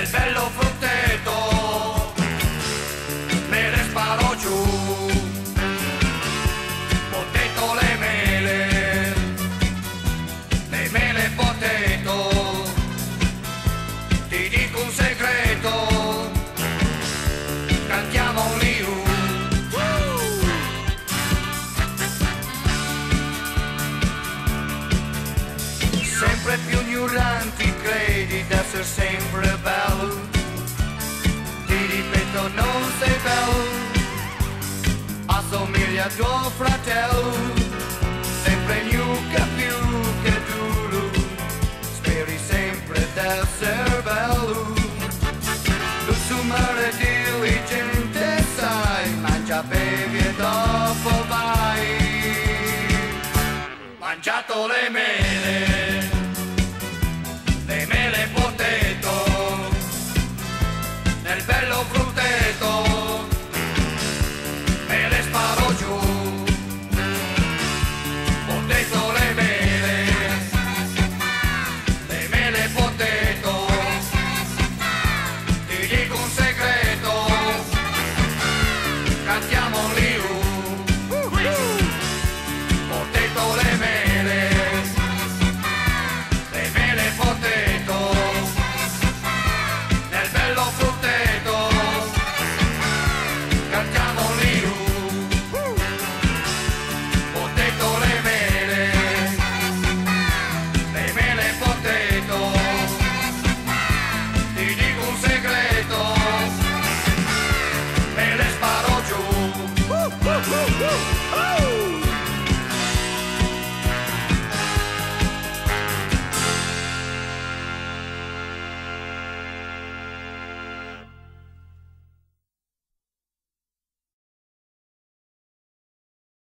il bello frutteto me le sparo giù, poteto le mele poteto, ti dico un segreto, cantiamo un liu. Sempre più ignoranti credi di essere sempre bello, ti ripeto non sei bello, assomigli a tuo fratello, sempre gnocca più che duro, speri sempre di essere bello, lo sumare diligente sai, mangia, bevi e dopo vai, mangiato le mele.